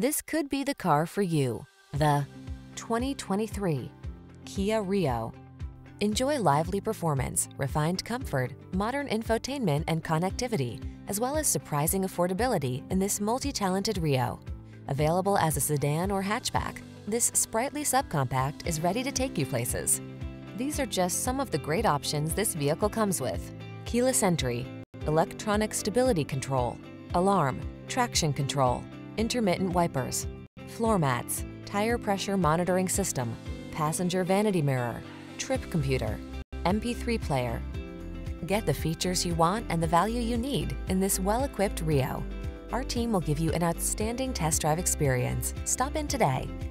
This could be the car for you. The 2023 Kia Rio. Enjoy lively performance, refined comfort, modern infotainment and connectivity, as well as surprising affordability in this multi-talented Rio. Available as a sedan or hatchback, this sprightly subcompact is ready to take you places. These are just some of the great options this vehicle comes with: keyless entry, electronic stability control, alarm, traction control, intermittent wipers, floor mats, tire pressure monitoring system, passenger vanity mirror, trip computer, MP3 player. Get the features you want and the value you need in this well-equipped Rio. Our team will give you an outstanding test drive experience. Stop in today.